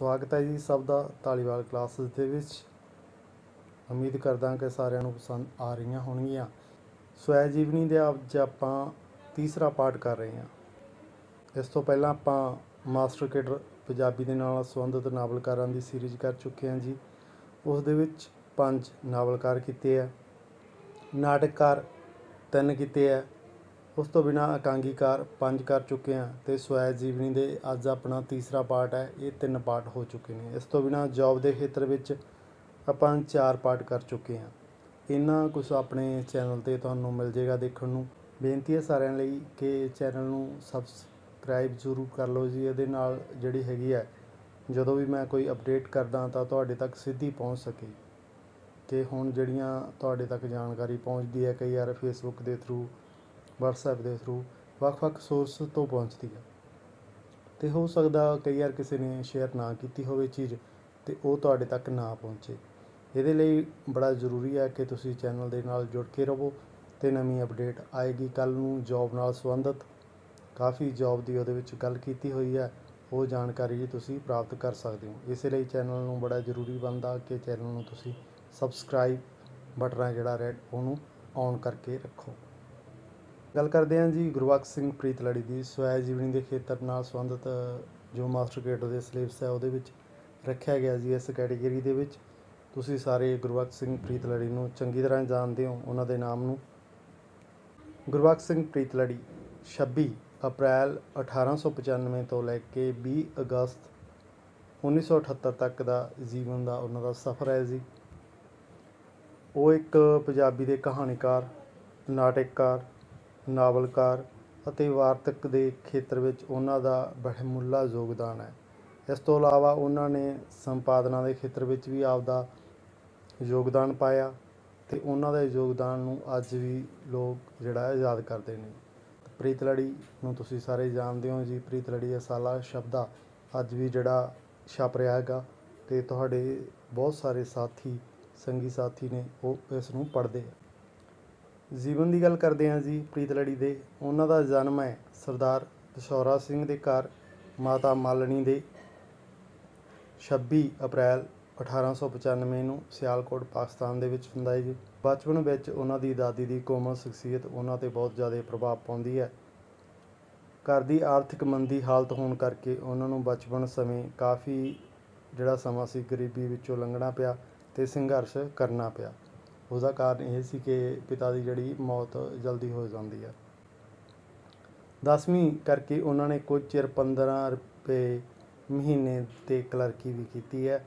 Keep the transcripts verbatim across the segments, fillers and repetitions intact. स्वागत है जी सब का धालीवाल क्लासिस दे विच। उम्मीद करदा कि सारिआं नूं पसंद आ रही होणगियां। स्वै जीवनी दे अज आपां तीसरा पाठ कर रहे हैं। इस तो पहलां आपां मास्टर कैडर पंजाबी दे नाल संबंधित नावलकारां दी सीरीज कर चुके हैं जी। उस दे विच पंज नावलकार कीते आ, नाटककार तीन कीते आ, उस तो बिना आकांगीकार पंज कर चुके हैं। तो स्वै जीवनी दे अज अपना तीसरा पार्ट है, ये तीन पार्ट हो चुके हैं। इस तो बिना जॉब के खेतर विच आपां चार पार्ट कर चुके हैं। इन्ना कुछ अपने चैनल ते तुहानूं मिल जाएगा देखण नूं। बेनती है सारिआं लई कि चैनल नूं सबसक्राइब जरूर कर लो जी। इहदे नाल जिहड़ी हैगी है जदों भी मैं कोई अपडेट करदा तां तुहाडे तक सीधी पहुँच सके। ते हुण जिहड़ियां तुहाडे तक जानकारी पहुँचदी है कई बार फेसबुक के थ्रू, ਵਟਸਐਪ ਦੇ ਥਰੂ, ਵੱਖ-ਵੱਖ ਸੋਰਸ ਤੋਂ ਪਹੁੰਚਦੀ ਹੈ। ਤੇ ਹੋ ਸਕਦਾ ਕਈ ਵਾਰ ਕਿਸੇ ਨੇ ਸ਼ੇਅਰ ਨਾ ਕੀਤੀ ਹੋਵੇ ਚੀਜ਼, ਤੇ ਉਹ ਤੁਹਾਡੇ ਤੱਕ ਨਾ ਪਹੁੰਚੇ। ਇਹਦੇ ਲਈ ਬੜਾ ਜ਼ਰੂਰੀ ਹੈ ਕਿ ਤੁਸੀਂ ਚੈਨਲ ਦੇ ਨਾਲ ਜੁੜ ਕੇ ਰਹੋ। ਤੇ ਨਵੀਂ ਅਪਡੇਟ ਆਏਗੀ। ਕੱਲ ਨੂੰ ਜੌਬ ਨਾਲ ਸੰਬੰਧਿਤ ਕਾਫੀ ਜੌਬ ਦੀ ਉਹਦੇ ਵਿੱਚ ਗੱਲ ਕੀਤੀ ਹੋਈ ਹੈ, ਉਹ ਜਾਣਕਾਰੀ ਤੁਸੀਂ ਪ੍ਰਾਪਤ ਕਰ ਸਕਦੇ ਹੋ। ਇਸੇ ਲਈ ਚੈਨਲ ਨੂੰ ਬੜਾ ਜ਼ਰੂਰੀ ਬਣਦਾ ਕਿ ਚੈਨਲ ਨੂੰ ਤੁਸੀਂ ਸਬਸਕ੍ਰਾਈਬ ਬਟਨ ਹੈ ਜਿਹੜਾ ਰੈੱਡ, ਉਹਨੂੰ ਔਨ ਕਰਕੇ ਰੱਖੋ। गल करते हैं जी गुरबख्श सिंह प्रीतलड़ी की स्वै जीवनी के खेतर नाल संबंधित जो मास्टर कैडर के सिलेबस है वो रखा गया जी। इस कैटेगरी के विच तुसी सारे गुरबख्श सिंह प्रीतलड़ी नूं चंगी तरह जानते हो। उन्हां दे नाम नूं गुरबख्श सिंह प्रीतलड़ी छब्बी अप्रैल अठारह सौ पचानवे तो लैके बीस अगस्त उन्नीस सौ अठहत्तर तक का जीवन का उन्हां दा सफ़र है जी। वो एक पंजाबी दे कहानीकार, नाटककार, नावलकार अते वार्तक के खेतर में उन्हों का बहुमुला योगदान है। इस तो अलावा उन्होंने संपादना के खेतर में भी आपका योगदान पाया। तो उन्होंने योगदान अज भी लोग जड़ा याद करते हैं। प्रीत लड़ी नूं तुसी सारे जानते हो जी। प्रीत लड़ी असाला शब्दा अज भी जड़ा छप रहा है। तो तुहाडे बहुत सारे साथी संगी साथी ने वो इस नूं पढ़ते हैं। जीवन की गल करते हैं जी प्रीत लड़ी दे। उन्हां दा जन्म है सरदार दशौरा सिंह दे घर माता मालनी दे छब्बी अप्रैल अठारह सौ पचानवे नूं सियालकोट पाकिस्तान दे विच हुंदा है जी। बचपन विच उन्हां दी दादी दी कोमल शख्सियत उन्हां ते बहुत ज़्यादा प्रभाव पाउंदी है। घर दी आर्थिक मंदी हालत होण करके उन्हां नूं बचपन समें काफ़ी जिहड़ा समां सी गरीबी विचों लंघना पिया ते संघर्ष करना पिया। उसका कारण यह सी कि पिता की जड़ी मौत जल्दी हो जाती है। दसवीं करके उन्होंने कुछ चिर पंद्रह रुपए महीने ते क्लर्की भी की है।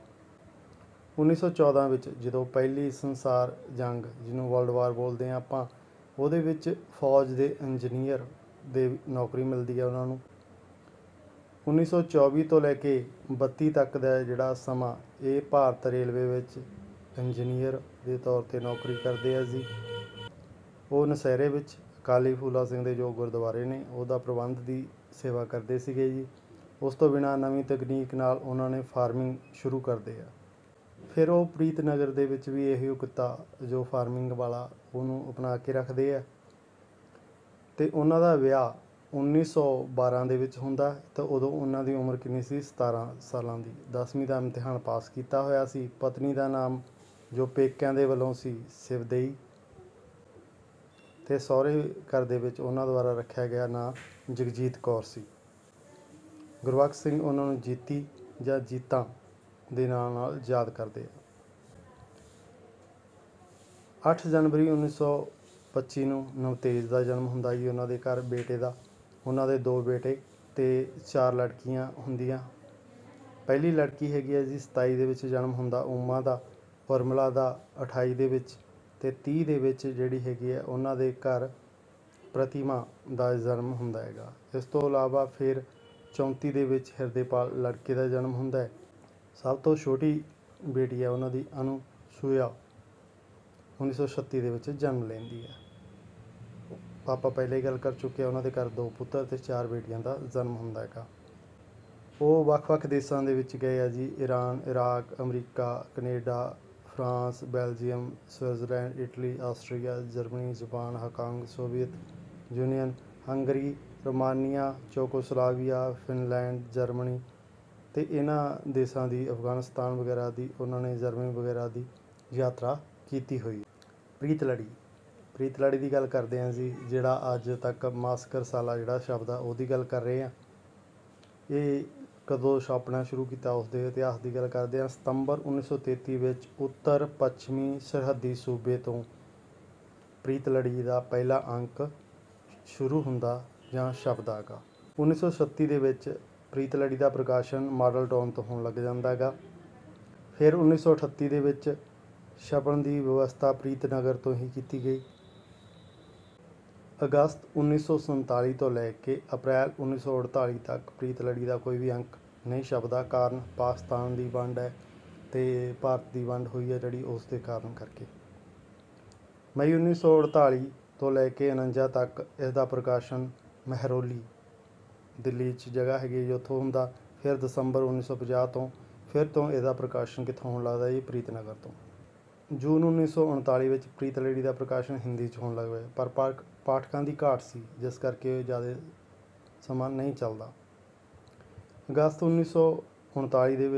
उन्नीस सौ चौदह में जो पहली संसार जंग जिन्होंने वर्ल्ड वार बोलते हैं आपां, उहदे विच फौज के इंजीनियर दे नौकरी मिलती है उन्होंने। उन्नीस सौ चौबी तो लैके बत्ती तक का जिहड़ा समा ये भारत रेलवे विच इंजीनियर के तौर पर नौकरी करते हैं जी। वो नशहरे में अकाली फूला सिंह के जो गुरुद्वारे ने उसका प्रबंध की सेवा करते थे जी। उस तो बिना नवी तकनीक नाल उन्होंने फार्मिंग शुरू करते हैं। फिर वो प्रीत नगर के भी यही कुत्ता जो फार्मिंग वाला उन्हों अपना के रखते हैं। तो उन्होंने विआह उन्नीस सौ बारह के होंदा। तो उदों उन्होंने उम्र कितनी सी, सतारह साल की। दसवीं का इम्तिहान पास किया होया सी। पत्नी का नाम जो पेकिआं दे वलों सी शिवदेई, ते सौरे घर दे विच उन्हां द्वारा रखा गया नाम जगजीत कौर सी। गुरबख्श सिंह उन्हां नूं जीती जां जीतां दे नां नाल याद करदे आ। अठ जनवरी उन्नीस सौ पच्ची नूं नवतेज का जन्म हुंदा जी उन्हां दे घर बेटे का। उन्हां दे दो बेटे ते चार लड़कियां हुंदियां। पहली लड़की हैगी है जी सताई दे विच जन्म हुंदा उमा दा, फॉर्मूला का अठाई दे विच ते तीह दे विच जिहड़ी हैगी है उन्हां दे घर प्रतिमा का जन्म हुंदा हैगा। इस तो इलावा फिर चौंती दे विच हिरदेपाल लड़के का जन्म हुंदा है। सब तो छोटी बेटी है उन्हां दी अनुसूया उन्नीस सौ छत्ती दे विच जन्म लैंदी है। पापा पहले गल कर चुके हैं, उन्हां दे घर दो पुत्र ते चार बेटियां का जन्म हुंदा हैगा। वो ਵੱਖ-ਵੱਖ देशों के दे गए है जी। Iran, Iraq, America, Canada, France, Belgium, Switzerland, Italy, Austria, Germany, Japan, Hong Kong, Soviet Union, Hungary, Romania, Czechoslovakia, Finland, Germany, तो इन्ह देशों की अफगानिस्तान वगैरह की उन्होंने जर्मनी वगैरह की यात्रा की हुई। प्रीत लड़ी प्रीत लड़ी की गल करते हैं जी, जोड़ा अज तक मास्कर साला जोड़ा शब्द आ वो गल कर रहे हैं। ये कदों छापना शुरू किया उसके इतिहास की गल करते हैं। सितंबर उन्नीस सौ तेती उत्तर पश्चिमी सरहदी सूबे तो प्रीत लड़ी का पहला अंक शुरू होंदा जां शब्द आगा। उन्नीस सौ छत्ती के प्रीत लड़ी का प्रकाशन मॉडल टाउन तो होने लग जाता है। फिर उन्नीस सौ अठत्ती के छपण की व्यवस्था प्रीत नगर तो ही की गई। अगस्त उन्नीस सौ संताली तो लैके अप्रैल उन्नीस सौ अड़ताली तक प्रीत लड़ी का कोई भी अंक नहीं छपदा, कारण पाकिस्तान की वंड है तो भारत की वंड हुई है जी, उसके कारण करके। मई उन्नीस सौ अड़ताली तो लैके उनंजा तक इसका प्रकाशन महरौली दिल्ली जगह हैगी उत्थों होंदा। फिर दसंबर उन्नीस सौ पचास तो फिर तो इसका प्रकाशन कितों होने लगता जी, प्रीत नगर तो। जून उन्नीस सौ उनताली प्रीत लड़ी का प्रकाशन हिंदी होने लग पाया, पर पाठ पाठकों की घाट सी जिस करके ज़्यादा समा नहीं चलता। अगस्त उन्नीस सौ उनताली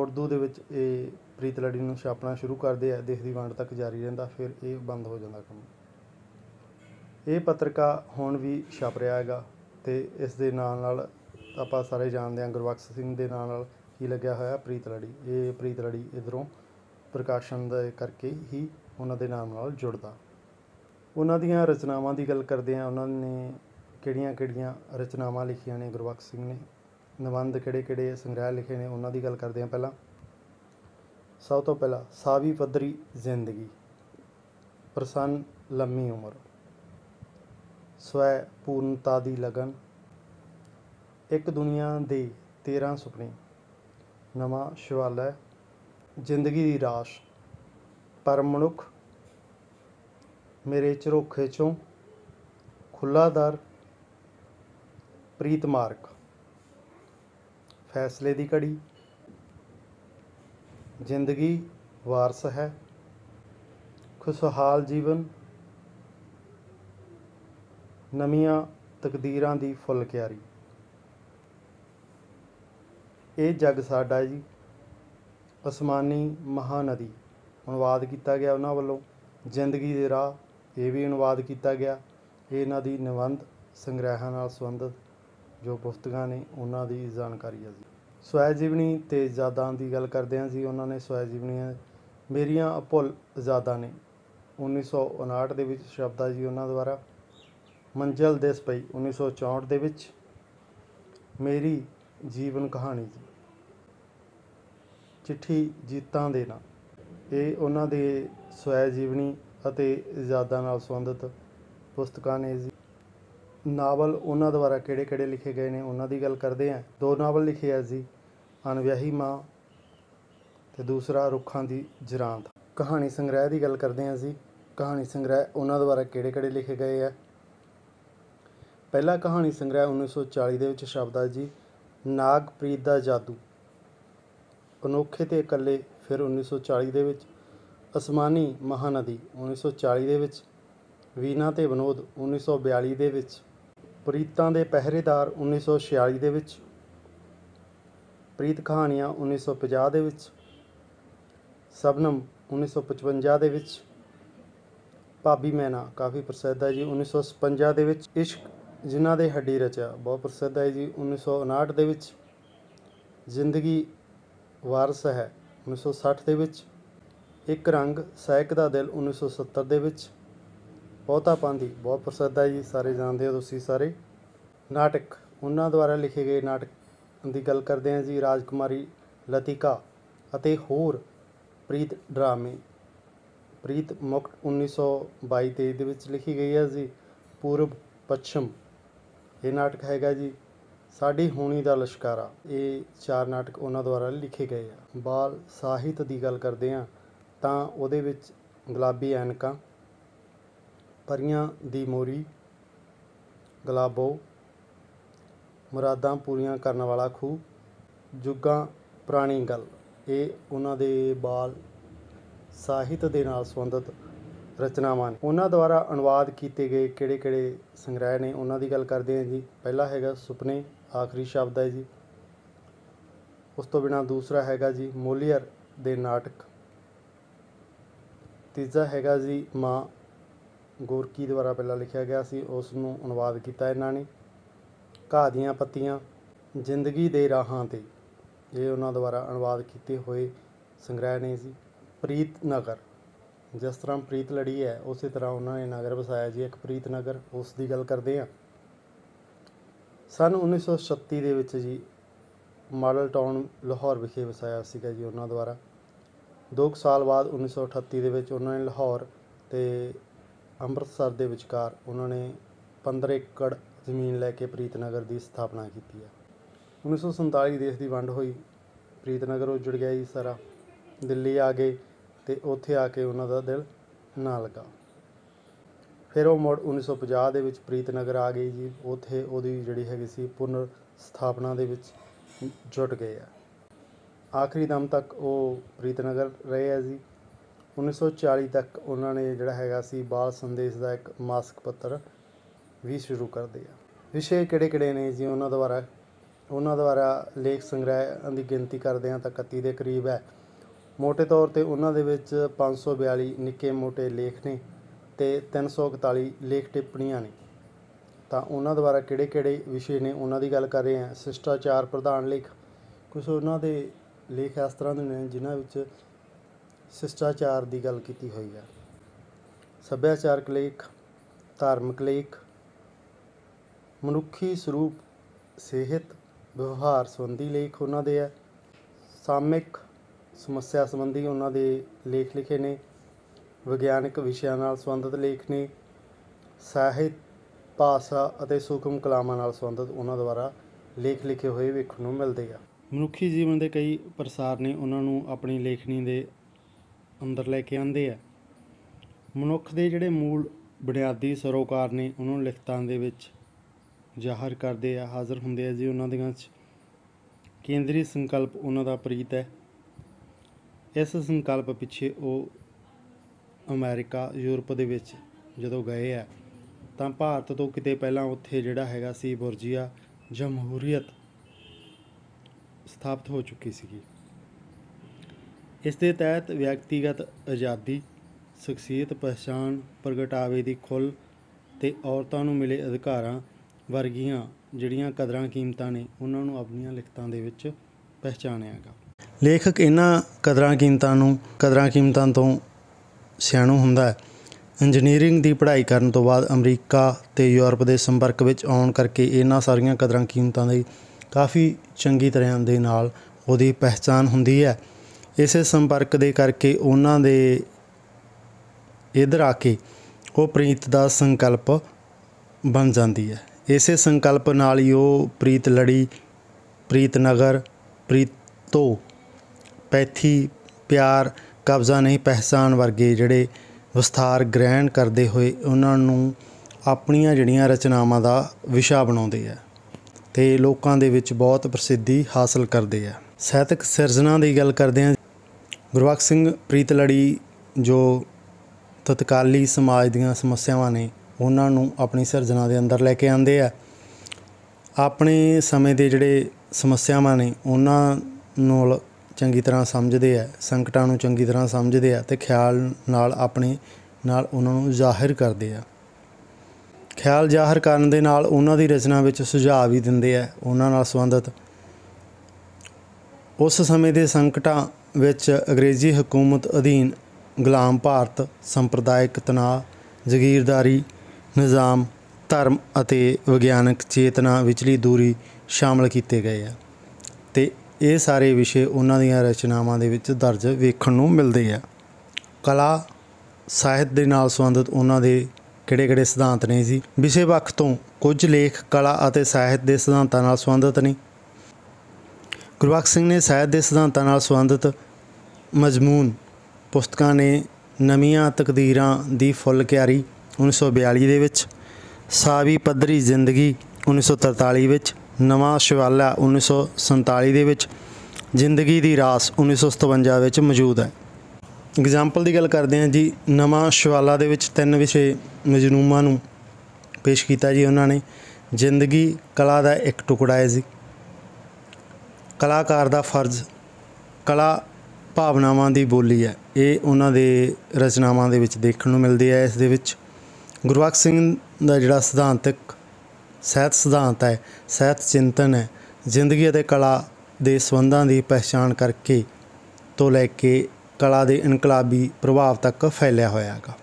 उर्दू के प्रीत लड़ी में छापना शुरू करते हैं, देश की वंड तक जारी रहा, फिर ये बंद हो जाता काम। ये पत्रिका हुण भी छप रहा है तो इस दे नाल नाल आपां सारे जानते हैं गुरबख्श सिंह दे नाल नाल की लग्या होया प्रीत लड़ी। ये प्रीत लड़ी इधरों प्रकाशन दे करके ही उन्होंने नाम नाल जुड़दा। उन्होंने रचनावां की गल करते हैं, उन्होंने किहड़ियां किहड़ियां रचनावां लिखिया ने गुरबख्श सिंह ने, निबंध किहड़े किहड़े संग्रह लिखे ने, उन्होंने गल करते हैं। पहला सब तो पहला सावी पद्धरी जिंदगी, प्रसन्न लम्मी उम्र, स्वै पूर्णता दी लगन, एक दुनिया दे तेरह सुपने, नवा शवाला, जिंदगी दी राश, पर मनुख, मेरे झरोखे चों, खुला दर, प्रीत मार्ग, फैसले दी घड़ी, जिंदगी वारस है, खुशहाल जीवन, नवीं तकदीर की फुल क्यारी, ये जग साडा जी, आसमानी महानदी अनुवाद किया गया उन्होंने वालों, जिंदगी दे राह ये भी अनुवाद किया गया। ये इन्हां दी निबंध संग्रहां नाल संबंधित जो पुस्तकां ने उन्हां दी जानकारी है जी। स्वै जीवनी ते यादां दी गल करदे हां जी, उन्होंने स्वै जीवनियां मेरियां अभुल यादां ने उन्नीस सौ उनाहठ दे विच छपदा जी उन्हां द्वारा। मंजिल दिस पई उन्नीस सौ चौंहठ दे विच, मेरी जीवन कहानी जी, चिट्ठी जीतां दे ना, ये उन्हां दे स्वै जीवनी अते यादां नाल संबंधित पुस्तकां ने जी। नावल उन्हां द्वारा किहड़े किहड़े लिखे गए ने उन्हां दी गल करदे हैं। दो नावल लिखे है जी, अनव्याही माँ ते दूसरा रुखां दी जरांद। कहानी संग्रह की गल करदे हैं जी, कहानी संग्रह उन्हां द्वारा किहड़े किहड़े लिखे गए हैं। पहला कहानी संग्रह उन्नीस सौ चाली के छपदा जी, नागप्रीत दा जादू, अनोखे ते इकल्ले, फिर उन्नीस सौ चाली के आसमानी महानदी उन्नीस सौ चाली के, वीना ते विनोद उन्नीस सौ बयाली के, प्रीतां दे पहरेदार उन्नीस सौ छियाली के, प्रीत कहानियां उन्नीस सौ पचास के, सबनम उन्नीस सौ पचवंजा के, भाभी मैना काफ़ी प्रसिद्ध है जी उन्नीस सौ छपंजा के, इश्क जिन्हां दे हड्डी रचा बहुत प्रसिद्ध है जी उन्नीस सौ उनाहठ के, जिंदगी वारस है उन्नीस सौ साठ के, एक रंग सैक दा दिल उन्नीस सौ सत्तर के, बहुता पांदी बहुत प्रसिद्ध है जी सारे जानते हो तुसीं सारे। नाटक उन्हां द्वारा लिखे गए नाटक की गल करते हैं जी, राजकुमारी लतिका अते होर प्रीत ड्रामे, प्रीत मुक्त उन्नीस सौ बाई तेईस के लिखी गई है जी, पूर्व पश्चिम ये नाटक हैगा जी, साडी होनी दा लश्कारा, ये चार नाटक उन्हां द्वारा लिखे गए हैं। बाल साहित्य की गल करते हैं तो उहदे विच गुलाबी ऐनकां, परियां दी मोरी, गुलाबो, मुरादां पूरियां करन वाला खूह, जुगां पुराणी गल, ये उन्हां दे बाल साहित्य दे नाल संबंधित रचनावां ने। उन्हां द्वारा अनुवाद किए गए किहड़े किहड़े संग्रह ने उन्हां दी गल करदे हैं जी। पहला हैगा सुपने, आखिरी शब्द है जी, उस तो बिना दूसरा हैगा जी मोलियर दे नाटक, तीजा हैगा जी माँ गोरकी द्वारा पहला लिखा गया सी, उसनूं अनुवाद किया इन्होंने। घाह दियां पत्तियां जिंदगी दे राहां ते, ये उन्होंने द्वारा अनुवाद किए हुए संग्रह ने जी। प्रीत नगर, जिस तरह प्रीत लड़ी है उस तरह उन्होंने नगर बसाया जी, एक प्रीत नगर, उसकी गल करते हैं। सन उन्नीस सौ छत्ती के जी मॉडल टाउन लाहौर विखे वसाया सीगा जी उन्होंने द्वारा। दो साल बाद उन्नीस सौ अठत्ती के उन्होंने लाहौर तो अमृतसर के विचकार उन्होंने पंद्रह एकड़ जमीन लैके प्रीत नगर की स्थापना की है। उन्नीस सौ संताली देश की वंड हुई, प्रीत नगर उजड़ गया जी सारा, दिल्ली आ गए तो उत्थे आके उन्हों का दिल ना लगा। फिर वो मुड़ उन्नीस सौ पचास के प्रीत नगर आ गई जी, उत्थे ओदी जिहड़ी हैगी सी पुनर स्थापना दे विच जुट गए है। आखिरी दम तक वो प्रीत नगर रहे है जी। उन्नीस सौ चाली तक उन्होंने जिहड़ा हैगा सी बाल संदेश का एक मासिक पत्र भी शुरू कर दिया। विषय किहड़े किहड़े ने जी उन्होंने द्वारा, उन्होंने द्वारा लेख संग्रह की गिनती करदे हां तां इकत्ती के करीब है। मोटे तौर पर उन्होंने विच पाँच सौ बयाली निक्के मोटे लेख ने ते तीन सौ इकताली लेख टिप्पणियां ने। तो उन्होंने द्वारा किहड़े किहड़े विषय ने उन्हों की गल कर रहे हैं। शिष्टाचार प्रधान लेख, कुछ उन्हों के लेख इस तरह के ने जिन्हां विच शिष्टाचार की गल की हुई है। सभ्याचारक लेख, धार्मिक लेख, मनुखी स्वरूप, सेहत, व्यवहार संबंधी लेख उन्हों के है। सामिक समस्या संबंधी उन्हों के लेख लिखे ने। ਵਿਗਿਆਨਕ ਵਿਸ਼ਿਆਂ ਨਾਲ ਸੰਬੰਧਿਤ ਲੇਖ ਨੇ। ਸਾਹਿਤ, ਭਾਸ਼ਾ ਅਤੇ ਸੂਖਮ ਕਲਾਮਾਂ ਨਾਲ ਸੰਬੰਧਿਤ ਉਹਨਾਂ ਦੁਆਰਾ ਲੇਖ ਲਿਖੇ ਹੋਏ ਵੇਖਣ ਨੂੰ ਮਿਲਦੇ ਆ। ਮਨੁੱਖੀ ਜੀਵਨ ਦੇ ਕਈ ਪ੍ਰਸਾਰ ਨੇ ਉਹਨਾਂ ਨੂੰ ਆਪਣੀ ਲੇਖਣੀ ਦੇ ਅੰਦਰ ਲੈ ਕੇ ਆਉਂਦੇ ਆ। ਮਨੁੱਖ ਦੇ ਜਿਹੜੇ ਮੂਲ ਬੁਨਿਆਦੀ ਸਰੋਕਾਰ ਨੇ ਉਹਨਾਂ ਨੂੰ ਲਿਖਤਾਂ ਦੇ ਵਿੱਚ ਜ਼ਾਹਰ ਕਰਦੇ ਆ, ਹਾਜ਼ਰ ਹੁੰਦੇ ਆ ਜੀ। ਉਹਨਾਂ ਦੀਆਂ 'ਚ ਕੇਂਦਰੀ ਸੰਕਲਪ ਉਹਨਾਂ ਦਾ ਪ੍ਰੀਤ ਹੈ। ਇਸ ਸੰਕਲਪ ਪਿੱਛੇ ਉਹ ਅਮਰੀਕਾ, ਯੂਰਪ ਦੇ ਵਿੱਚ ਜਦੋਂ ਗਏ ਹੈ ਤਾਂ ਭਾਰਤ ਤੋਂ ਕਿਤੇ ਪਹਿਲਾਂ ਉੱਥੇ ਜਿਹੜਾ ਹੈਗਾ ਸੀ ਬੁਰਜੀਆ ਜਮਹੂਰੀਅਤ ਸਥਾਪਿਤ ਹੋ ਚੁੱਕੀ ਸੀਗੀ। ਇਸ ਦੇ ਤਹਿਤ ਵਿਅਕਤੀਗਤ ਆਜ਼ਾਦੀ, ਸ਼ਖਸੀਅਤ ਪਛਾਣ, ਪ੍ਰਗਟਾਵੇ ਦੀ ਖੁੱਲ੍ਹ ਅਤੇ ਔਰਤਾਂ ਨੂੰ ਮਿਲੇ ਅਧਿਕਾਰਾਂ ਵਰਗੀਆਂ ਜਿਹੜੀਆਂ ਕਦਰਾਂ ਕੀਮਤਾਂ ਨੇ ਉਹਨਾਂ ਨੂੰ ਆਪਣੀਆਂ ਲਿਖਤਾਂ ਦੇ ਵਿੱਚ ਪਹਿਚਾਣਿਆ ਗਾ। ਲੇਖਕ ਇਹਨਾਂ ਕਦਰਾਂ ਕੀਮਤਾਂ ਨੂੰ ਕਦਰਾਂ ਕੀਮਤਾਂ ਤੋਂ ਸਿਆਣੂ ਹੁੰਦਾ ਹੈ। ਇੰਜੀਨੀਅਰਿੰਗ ਦੀ ਪੜ੍ਹਾਈ ਕਰਨ ਤੋਂ ਬਾਅਦ ਅਮਰੀਕਾ ਅਤੇ ਯੂਰਪ ਦੇ ਸੰਪਰਕ ਵਿੱਚ ਆਉਣ ਕਰਕੇ ਇਹਨਾਂ ਸਾਰੀਆਂ ਕਦਰਾਂ ਕੀਮਤਾਂ ਦੀ ਕਾਫੀ ਚੰਗੀ ਤਰ੍ਹਾਂ ਦੇ ਨਾਲ ਉਹਦੀ ਪਹਿਚਾਣ ਹੁੰਦੀ ਹੈ। ਇਸੇ ਸੰਪਰਕ ਦੇ ਕਰਕੇ ਉਹਨਾਂ ਦੇ ਇੱਧਰ ਆ ਕੇ ਉਹ ਪ੍ਰੀਤ ਦਾ ਸੰਕਲਪ ਬਣ ਜਾਂਦੀ ਹੈ। ਇਸੇ ਸੰਕਲਪ ਨਾਲ ਹੀ ਉਹ ਪ੍ਰੀਤ ਲੜੀ, ਪ੍ਰੀਤ ਨਗਰ, ਪ੍ਰੀਤੋ ਪੈਥੀ, ਪਿਆਰ, कब्जा नहीं पहचान वर्गे जड़े विस्थार ग्रहण करते हुए उन्होंने अपनिया जड़िया रचनावां का विशा बनाते हैं तो लोगों के विच बहुत प्रसिद्धि हासिल करते हैं। साहित्यक सिरजना की गल करते हैं। गुरबख्श सिंह प्रीतलड़ी जो तत्काली समाज दीआं समस्यावां ने उन्होंने अपनी सिरजना के अंदर लैके आते हैं। अपने समय के जोड़े समस्यावां ने उन्होंने ਚੰਗੀ ਤਰ੍ਹਾਂ ਸਮਝਦੇ ਹੈ, ਸੰਕਟਾਂ ਨੂੰ ਚੰਗੀ ਤਰ੍ਹਾਂ ਸਮਝਦੇ ਆ ਅਤੇ ਖਿਆਲ ਨਾਲ ਆਪਣੇ ਨਾਲ ਉਹਨਾਂ ਨੂੰ ਜ਼ਾਹਿਰ ਕਰਦੇ ਆ। ਖਿਆਲ ਜ਼ਾਹਿਰ ਕਰਨ ਦੇ ਨਾਲ ਉਹਨਾਂ ਦੀ ਰਚਨਾ ਵਿੱਚ ਸੁਝਾਅ ਵੀ ਦਿੰਦੇ ਹੈ। ਉਹਨਾਂ ਨਾਲ ਸੰਬੰਧਿਤ ਉਸ ਸਮੇਂ ਦੇ ਸੰਕਟਾਂ ਵਿੱਚ ਅੰਗਰੇਜ਼ੀ ਹਕੂਮਤ ਅਧੀਨ ਗੁਲਾਮ ਭਾਰਤ, ਸੰਪਰਦਾਇਕ ਤਣਾਅ, ਜ਼ਗੀਰਦਾਰੀ ਨਿਜ਼ਾਮ, ਧਰਮ ਅਤੇ ਵਿਗਿਆਨਕ ਚੇਤਨਾ ਵਿਚਲੀ ਦੂਰੀ ਸ਼ਾਮਲ ਕੀਤੇ ਗਏ ਆ ਅਤੇ ਇਹ ਸਾਰੇ ਵਿਸ਼ੇ ਉਹਨਾਂ ਦੀਆਂ ਰਚਨਾਵਾਂ ਦੇ ਵਿੱਚ ਦਰਜ ਵੇਖਣ ਨੂੰ ਮਿਲਦੇ ਆ। ਕਲਾ ਸਾਹਿਤ ਦੇ ਨਾਲ ਸੰਬੰਧਿਤ ਉਹਨਾਂ ਦੇ ਕਿਹੜੇ ਕਿਹੜੇ ਸਿਧਾਂਤ ਨੇ ਜੀ। ਵਿਸ਼ੇ ਪੱਖ ਤੋਂ ਕੁਝ ਲੇਖ ਕਲਾ ਅਤੇ ਸਾਹਿਤ ਦੇ ਸਿਧਾਂਤਾਂ ਨਾਲ ਸੰਬੰਧਿਤ ਨੇ। ਗੁਰਬਖਸ਼ ਸਿੰਘ ਨੇ ਸਾਹਿਤ ਦੇ ਸਿਧਾਂਤਾਂ ਨਾਲ ਸੰਬੰਧਿਤ ਮਜ਼ਮੂਨ ਪੁਸਤਕਾਂ ਨੇ ਨਵੀਆਂ ਤਕਦੀਰਾਂ ਦੀ ਫੁੱਲ ਕਿਆਰੀ ਉੱਨੀ ਸੌ ਬਿਆਲੀ ਦੇ ਵਿੱਚ, ਸਾਵੀ ਪੱਧਰੀ ਜ਼ਿੰਦਗੀ ਉੱਨੀ ਸੌ ਤਰਤਾਲੀ ਵਿੱਚ, नवा शिवाला उन्नीस सौ संताली दे विच, जिंदगी दी रास उन्नीस सौ सतवंजा विच मौजूद है। एग्जाम्पल की गल करते हैं जी। नवा शिवाला दे विच तीन विषे मजनूमा नूं पेश किया जी उन्होंने। जिंदगी कला का एक टुकड़ा है जी। कलाकार दा फर्ज कला भावनावां दी बोली है, ये उन्हां दे रचनावां दे विच देखण नूं मिलदी है। इस दे विच गुरबख्श सिंह दा जिहड़ा सिद्धांतक सहित सिद्धांत है, सहित चिंतन है, जिंदगी अते कला दे संबंधां दी पहचान करके तो लैके कला दे इनकलाबी प्रभाव तक फैलिया होया है।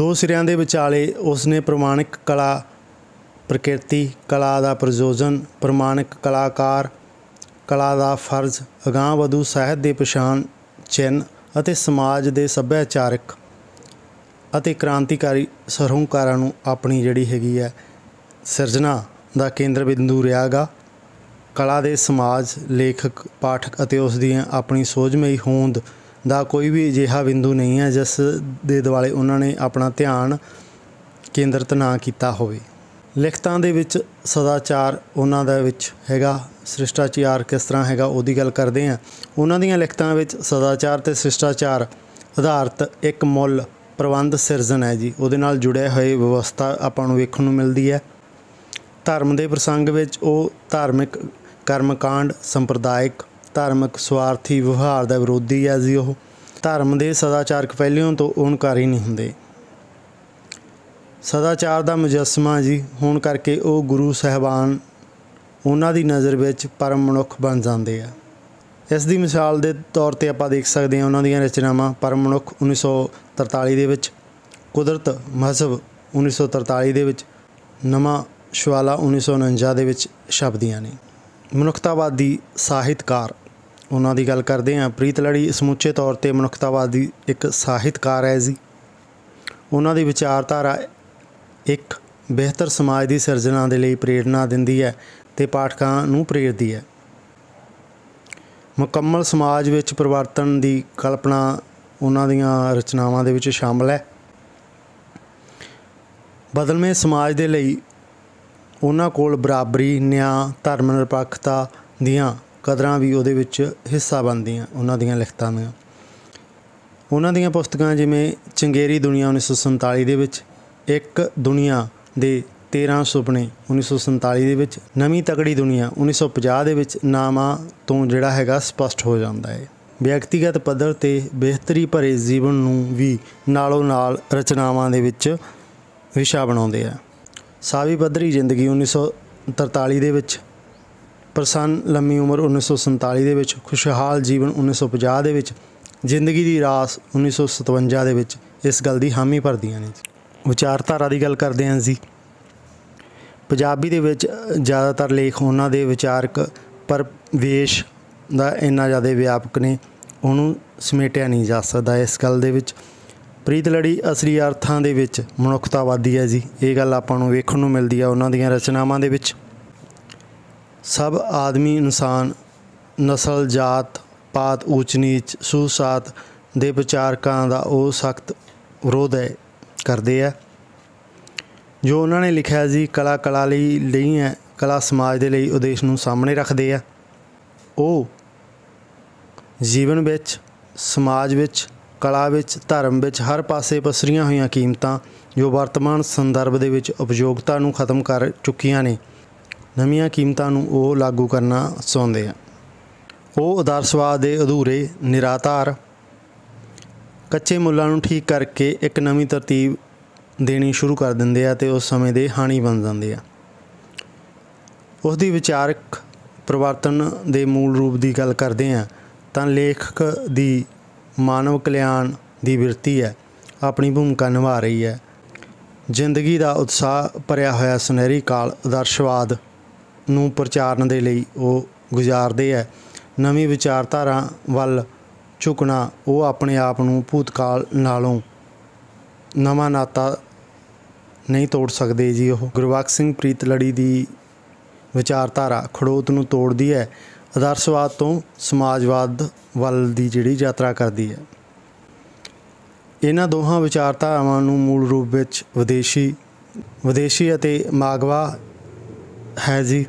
दो सिरियां दे विचाले उसने प्रमाणिक कला प्रकृति, कला दा प्रयोजन, प्रमाणिक कलाकार, कला दा फर्ज, अगां वधू साहित दे पछाण चिन्ह अते समाज दे सभ्याचारक अते क्रांतिकारी सरहुकारां नूं अपनी जिहड़ी हैगी है सिरजना दा केंद्र बिंदू रिहागा। कला दे समाज, लेखक, पाठक अते उस दी अपनी सोझमई होंद दा कोई भी अजिहा बिंदू नहीं है जिस दे दुआले उन्हां ने अपना ध्यान केंद्रित ना कीता होवे। लिखतां दे विच सदाचार उन्हां दा विच हैगा, शिष्टाचार किस तरह हैगा उहदी गल करदे हां। उन्हां दीयां लिखतां विच सदाचार ते शिष्टाचार आधारित एक मुल प्रबंध सिरजन है जी, उहदे नाल जुड़े होए व्यवस्था आपां नूं वेखण नूं मिलदी है। धर्म दे प्रसंग विच उह धार्मिक कर्मकांड, संप्रदायिक धार्मिक स्वार्थी व्यवहार का विरोधी है जी। वह धर्म के सदाचारक पहलुओं तो इनकार ही नहीं होंगे। सदाचार का मुजस्मा जी होने करके वह गुरु साहबान उन्हां दी नज़र विच परम मनुख बन जाते हैं। इस दी मिसाल के तौर पर आप देख सकते हैं उन्हां दी रचनावां परम मनुख उन्नीस सौ तरताली दे विच, कुदरत महसब उन्नीस सौ तरताली दे विच, नवां शवाला उन्नीस सौ उनंजा दे विच छपदियां ने। मनुखतावादी साहित्यकार उन्हां दी गल करदे हां। प्रीत लड़ी समुचे तौर पर मनुखतावादी एक साहित्यकार है जी। उन्हां दी विचारधारा एक बेहतर समाज की सिरजना के लिए प्रेरणा दिंदी है ते पाठकां नूं प्रेरदी है। मुकम्मल समाज विच परिवर्तन की कल्पना उन्हां दीयां रचनावां दे विच शामिल है। बदलवें समाज के लिए उन्हां कोल बराबरी, न्याय, धर्म निरपक्षता दियां कदरां भी उहदे विच हिस्सा बनदियां उन्हां दियां लिखतां दियां। उन्हां दियां पुस्तकां जिवें चंगेरी दुनिया उन्नीस सौ संताली दे विच, एक दुनिया दे तेरह सुपने उन्नीस सौ संताली दे विच, नवीं तगड़ी दुनिया उन्नीस सौ पचास दे विच नामां तों जिहड़ा हैगा स्पष्ट हो जांदा है। व्यक्तिगत पद्धर ते बेहतरी भरे जीवन नूं भी नालों नाल रचनावां दे विच विशा बनाउंदे आ। सावी पद्धरी जिंदगी उन्नीस सौ तरताली दे विच, प्रसन्न लम्मी उम्र उन्नीस सौ संताली दे विच, खुशहाल जीवन उन्नीस सौ पचास दे विच, जिंदगी दी रास उन्नीस सौ सतवंजा दे विच इस गल दी हामी भरदियां ने। विचारधारा की गल करदे हां जी। पंजाबी दे विच ज़्यादातर लेख उन्हां दे विचारक परिवेश दा इन्ना ज़्यादा व्यापक ने उहनूं समेटिया नहीं जा सकदा। इस गल दे विच प्रीत लड़ी असली अर्थां दे विच मनुखतावादी है जी, ये गल आपां नूं वेखण नूं मिलदी है उन्हां दीयां रचनावां दे विच। सब आदमी इंसान, नस्ल, जात पात, ऊच नीच, सूसात दे विचारकां दा ओह सख्त विरोध है करदे है जो उन्हां ने लिखिया जी। कला कला लई नहीं है, कला समाज दे लई उदेश नूं सामने रखदे आ। ओह जीवन विच, समाज विच, कला विच, धर्म विच हर पासे पसरियां हुई कीमतां जो वर्तमान संदर्भ दे विच उपयोगिता नूं खत्म कर चुकियां ने, नवीं कीमतां नूं ओह लागू करना चाहुंदे आ। ओह आदर्शवाद दे अधूरे, निराधार कच्चे मुल्लां नूं ठीक करके एक नवीं तरतीब देनी शुरू कर दिंदे आ ते उस समय दे हानी बन जांदे आ। उस दी विचारक परिवर्तन दे मूल रूप दी गल करदे आ तां लेखक दी मानव कल्याण की बिरती है अपनी भूमिका निभा रही है। जिंदगी का उत्साह भरिया होया सुनहरी काल आदर्शवाद नूं प्रचारन दे लई वह गुजारदे है। नवीं विचारधारा वल झुकना वह अपने आप नूं भूतकाल नालों नवा नाता नहीं तोड़ सकते जी। वह गुरबख्श सिंह प्रीतलड़ी की विचारधारा खड़ोत नूं तोड़दी है, आदर्शवाद तो समाजवाद वल की जिहड़ी यात्रा करती है। इन्हां दोहां विचारधारावां नूं मूल रूप विच विदेशी विदेशी अते मागवा है जी,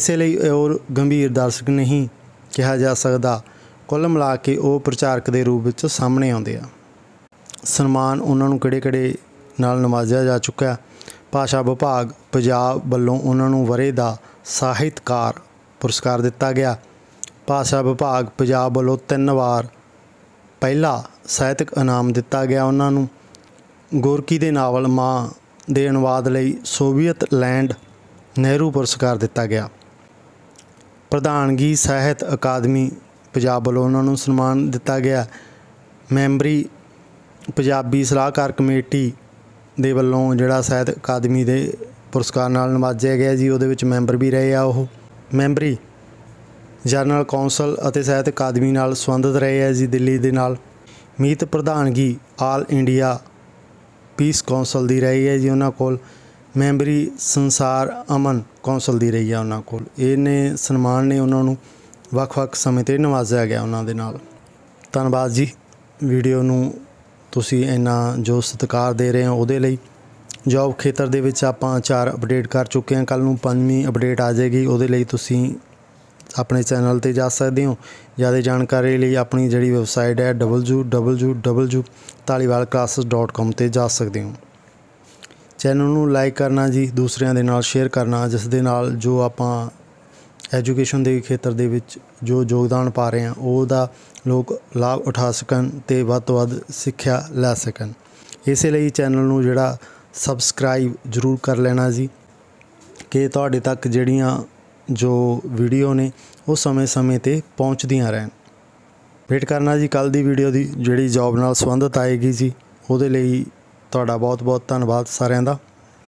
इस लई और गंभीर दर्शक नहीं कहा जा सकता। कुल मिला के वह प्रचारक के रूप में सामने आउंदे आ। सन्मान उन्हां नूं किहड़े-किहड़े नाल नवाजिया जा चुका है। भाषा विभाग पंजाब वल्लों उन्हां नूं वरे दा साहित्यकार पुरस्कार दिता गया। भाषा विभाग पंजाब वालों तीन बार पहला ਸਾਹਿਤਕ इनाम दिता गया। उन्होंने गोरकी के नावल माँ के अनुवाद ਲਈ सोवियत लैंड नेहरू पुरस्कार दिता गया। प्रधानगी साहित्य अकादमी पंजाब वालों उन्होंने सम्मान दिता गया। मैंबरी पंजाबी सलाहकार कमेटी के वालों जोड़ा साहित्य अकादमी के पुरस्कार नवाजा गया जी, वो मैंबर भी रहे आ। वो मैंबरी जर्नल कौंसल और साहित्य अकादमी संबंधित रहे है जी। दिल्ली के नाल मीत प्रधानगी आल इंडिया पीस कौंसल की रही है जी। उन्होंने को मैंबरी संसार अमन कौंसल की रही है। उन्होंने को इन्हें सन्मान ने उन्होंने ਵੱਖ-ਵੱਖ समय पर नवाजा गया। उन्होंने नाल धन्यवाद जी। वीडियो नूं तुसीं इन्ना जो सत्कार दे रहे हो उहदे लई। जॉब खेतर दे विच आपां चार अपडेट कर चुके हैं, कल नूं पंजवीं अपडेट आ जाएगी। उहदे लई तुसीं अपने चैनल पर जा सकते हो। ज़्यादा जानकारी लिए अपनी जी वैबसाइट है W W W Dhaliwal classes dot com पर जा सकते हो। चैनल में लाइक करना जी, दूसरों के नाल शेयर करना, जिस दे नाल जो आप एजुकेशन के खेतर दे विच जो योगदान पा रहे हैं उसदा लोग लाभ उठा सकन ते वध तों वध सिक्ख्या लै सकन। इस लई चैनल नूं जिहड़ा सबसक्राइब जरूर कर लेना जी कि तुहाडे तक जिहड़ियां जो वीडियो ने वो समय समय पर पहुँचदियाँ रहन। वेट करना जी कल दी वीडियो दी जिहड़ी जॉब नाल संबंधित आएगी जी। उहदे लई तुहाडा बहुत बहुत धन्यवाद सारिਆਂ का।